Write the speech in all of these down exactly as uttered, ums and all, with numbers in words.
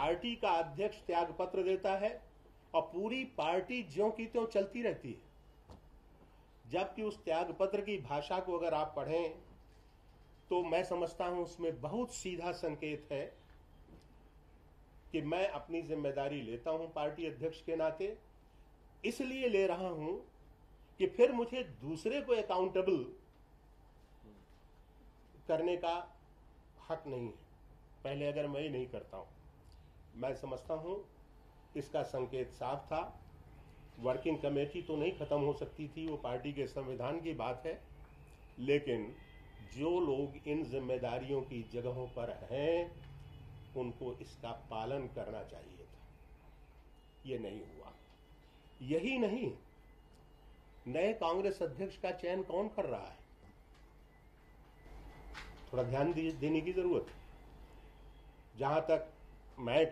Party का अध्यक्ष त्याग पत्र देता है और पूरी पार्टी ज्यों की त्यों चलती रहती है। जबकि उस त्याग पत्र की भाषा को अगर आप पढ़ें तो मैं समझता हूं उसमें बहुत सीधा संकेत है कि मैं अपनी जिम्मेदारी लेता हूं पार्टी अध्यक्ष के नाते, इसलिए ले रहा हूं कि फिर मुझे दूसरे को अकाउंटेबल करने का हक नहीं है, पहले अगर मैं ही नहीं करता हूं। मैं समझता हूं इसका संकेत साफ था। वर्किंग कमेटी तो नहीं खत्म हो सकती थी, वो पार्टी के संविधान की बात है, लेकिन जो लोग इन जिम्मेदारियों की जगहों पर हैं उनको इसका पालन करना चाहिए था, ये नहीं हुआ। यही नहीं, नए कांग्रेस अध्यक्ष का चयन कौन कर रहा है, थोड़ा ध्यान देने की जरूरत है। जहां तक मैं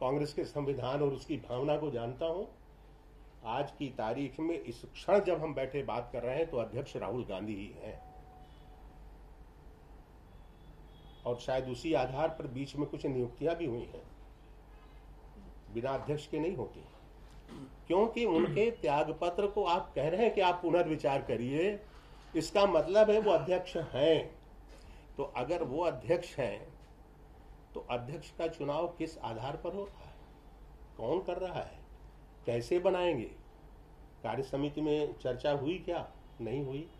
कांग्रेस के संविधान और उसकी भावना को जानता हूं, आज की तारीख में इस क्षण जब हम बैठे बात कर रहे हैं तो अध्यक्ष राहुल गांधी ही हैं, और शायद उसी आधार पर बीच में कुछ नियुक्तियां भी हुई हैं, बिना अध्यक्ष के नहीं होती, क्योंकि उनके त्यागपत्र को आप कह रहे हैं कि आप पुनर्विचार करिए, इसका मतलब है वो अध्यक्ष हैं। तो अगर वो अध्यक्ष हैं तो अध्यक्ष का चुनाव किस आधार पर होता है, कौन कर रहा है, कैसे बनाएंगे, कार्य समिति में चर्चा हुई क्या, नहीं हुई।